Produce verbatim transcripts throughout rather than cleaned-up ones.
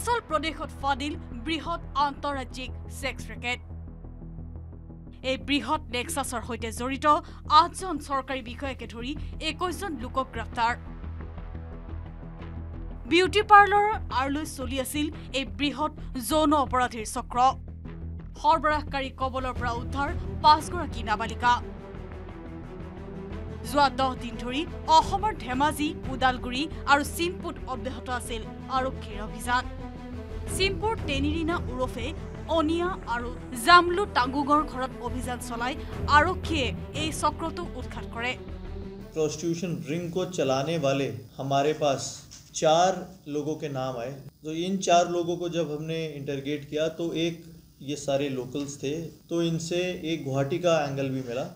अरुणाचल प्रदेश फादिल बृहत् आंतरराज्यिक sex racket এই বৃহৎ নেক্সাসৰ সৈতে জড়িত আঠজন চৰকাৰী বিষয়াকে ধৰি একৈশ জন লোকক গ্ৰেপ্তাৰ। বিউটি পাৰ্লাৰৰ আৰলৈ চলি আছিল এই বৃহৎ যৌন অপৰাধীৰ চক্ৰ। সৰবৰাহকাৰী কবলৰ পৰা উদ্ধাৰ পাঁচগৰাকী নাবালিকা। যোৱা দহ দিন ধৰি অসমৰ ধেমাজি, ওদালগুৰি আৰু চিম্পুত অব্যাহত আছিল আৰক্ষীৰ অভিযান। চিম্পুৰ টেনিৰিনা উৰফে अनिया और जामलू टांगुगर घर अभियान चलाए चक्र तो उत्खात करे। प्रोस्टिट्यूशन रिंग को चलाने वाले हमारे पास चार लोगों के नाम आए, तो इन चार लोगों को जब हमने इंटरगेट किया तो एक ये सारे लोकल्स थे, तो इनसे एक गुवाहाटी का एंगल भी मिला।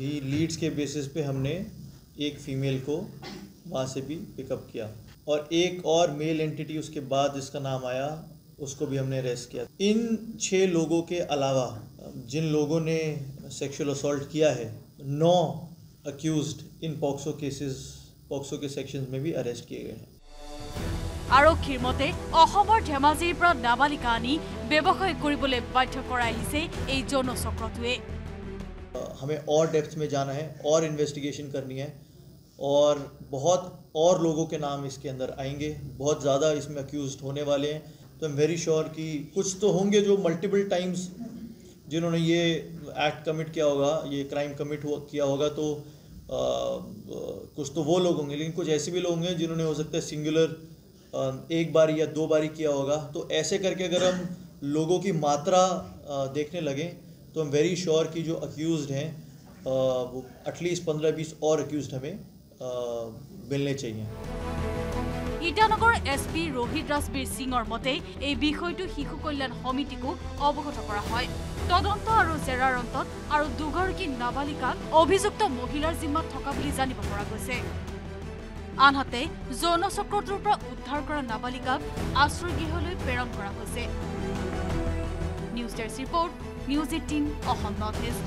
भी लीड्स के बेसिस पे हमने एक फीमेल को वहाँ से भी पिकअप किया और एक और मेल एंटिटी उसके बाद जिसका नाम आया उसको भी हमने अरेस्ट किया। इन छः लोगों के अलावा जिन लोगों ने सेक्सुअल असॉल्ट किया है, नौ accused in POCSO cases POCSO के सेक्शंस में भी अरेस्ट किए गए हैं। आरक्षीर मते अहोमर धेमाजीर पर नाबालिका आनी व्यवसाय करिबले बाध्य कराइसे ए जौन चक्रटुए। हमें और डेप्थ में जाना है और इन्वेस्टिगेशन करनी है और बहुत और लोगों के नाम इसके अंदर आएंगे। बहुत ज़्यादा इसमें अक्यूज्ड होने वाले हैं, तो आई एम वेरी श्योर कि कुछ तो होंगे जो मल्टीपल टाइम्स जिन्होंने ये एक्ट कमिट किया होगा, ये क्राइम कमिट हो, किया होगा, तो आ, कुछ तो वो लोग होंगे, लेकिन कुछ ऐसे भी लोग होंगे जिन्होंने हो सकता है सिंगुलर एक बार या दो बारी किया होगा। तो ऐसे करके अगर हम लोगों की मात्रा देखने लगें तो आई एम वेरी श्योर कि जो अक्यूज़ हैं वो एटलीस्ट पंद्रह बीस और अक्यूज़ हमें मिलने चाहिए। ईटानगर एस पी रोहित राजबीर सिंहर मते এই বিষয়টো শিশু কল্যাণ সমিতিকো অবগত কৰা হয়। তদন্ত আৰু জেৰাৰ অন্তত আৰু দুগৰাকী নাবালিকাক অভিযুক্ত মহিলাৰ জিম্মাত থকা বুলি জানিব পৰা গৈছে। আনহাতে যৌন চক্ৰটোৰ পৰা উদ্ধাৰ কৰা নাবালিকাক আশ্ৰয় গৃহলৈ প্ৰেৰণ কৰা হৈছে। News desk report, news eighteen Assam north east.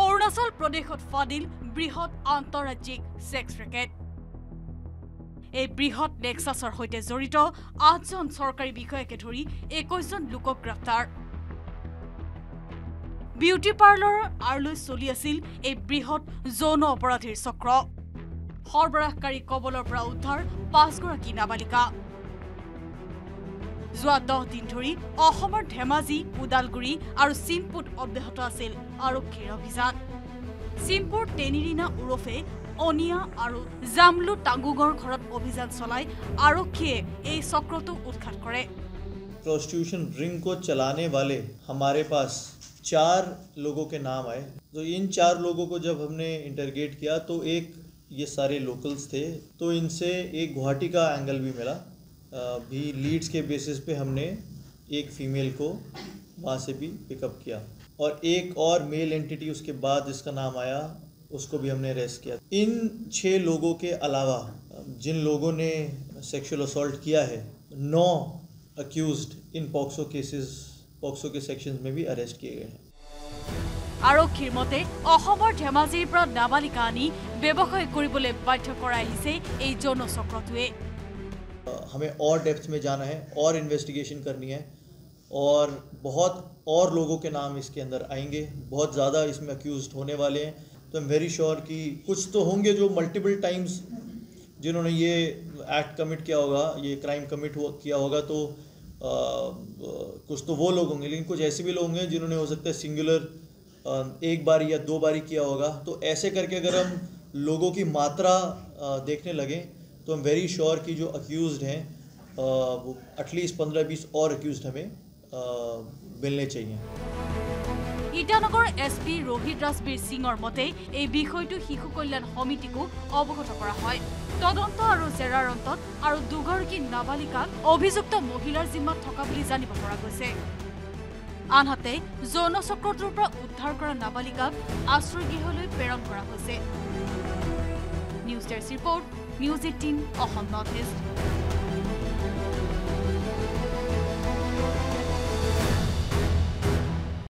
Arunachal प्रदेशत फादिल बृहत् आंतरराज्यिक सेक्स रैकेट এই বৃহৎ নেক্সাসৰ সৈতে জড়িত আঠজন চৰকাৰী বিষয়াকে ধৰি একৈশ জন লোকক গ্ৰেপ্তাৰ। বিউটি পাৰ্লাৰৰ আৰলৈ চলি আছিল এই বৃহৎ যৌন অপৰাধীৰ চক্ৰ। সৰবৰাহকাৰী কবলৰ পৰা উদ্ধাৰ পাঁচগৰাকী নাবালিকা। যোৱা দহ দিন ধৰি অসমৰ ধেমাজি, ওদালগুৰি আৰু চিম্পুত অব্যাহত আছিল আৰক্ষীৰ অভিযান। চিম্পুৰ টেনিৰিনা উৰফে অনিয়া আৰু জামলু টাংগুগৰ ঘৰত অভিযান চলাই আৰক্ষীয়ে এই চক্ৰটো উৎখাত কৰে। प्रोस्टिट्यूशन रिंग को चलाने वाले हमारे पास चार लोगों के नाम आए, तो इन चार लोगों को जब हमने इंटरगेट किया तो एक ये सारे लोकल्स थे, तो इनसे एक गुवाहाटी का एंगल भी मिला। भी लीड्स के बेसिस पे हमने एक फ़ीमेल को वहाँ से भी पिकअप किया और एक और मेल एंटिटी उसके बाद जिसका नाम आया उसको भी हमने अरेस्ट किया। इन छः लोगों के अलावा जिन लोगों ने सेक्सुअल असॉल्ट किया है, नौ accused in POCSO cases POCSO के सेक्शंस में भी अरेस्ट किए गए हैं। आरक्षीर मते अहोमर धेमाजीर पर नाबालिका आनी व्यवसाय करिबले बाध्य कराइसे ए जौन चक्रटुए। हमें और डेप्थ में जाना है और इन्वेस्टिगेशन करनी है और बहुत और लोगों के नाम इसके अंदर आएंगे। बहुत ज़्यादा इसमें अक्यूज्ड होने वाले हैं, तो आई एम वेरी श्योर कि कुछ तो होंगे जो मल्टीपल टाइम्स जिन्होंने ये एक्ट कमिट किया होगा, ये क्राइम कमिट हो, किया होगा, तो आ, कुछ तो वो लोग होंगे, लेकिन कुछ ऐसे भी लोग होंगे जिन्होंने हो सकता है सिंगुलर एक बार या दो बारी किया होगा। तो ऐसे करके अगर हम लोगों की मात्रा देखने लगें तो आई एम वेरी श्योर कि जो अक्यूज्ड हैं वो एटलीस्ट पंद्रह बीस और अक्यूज्ड हमें मिलने चाहिए। ईटानगर एस पी रोहित राजबीर सिंहर मते এই বিষয়টো শিশু কল্যাণ সমিতিকো অবগত কৰা হয়। তদন্ত আৰু জেৰাৰ অন্তত আৰু দুগৰাকী নাবালিকাক অভিযুক্ত মহিলাৰ জিম্মাত থকা বুলি জানিব পৰা গৈছে। আনহাতে যৌন চক্ৰটোৰ পৰা উদ্ধাৰ কৰা নাবালিকাক আশ্ৰয় গৃহলৈ প্ৰেৰণ কৰা হৈছে। News desk report, news eighteen Assam north ইষ্ট।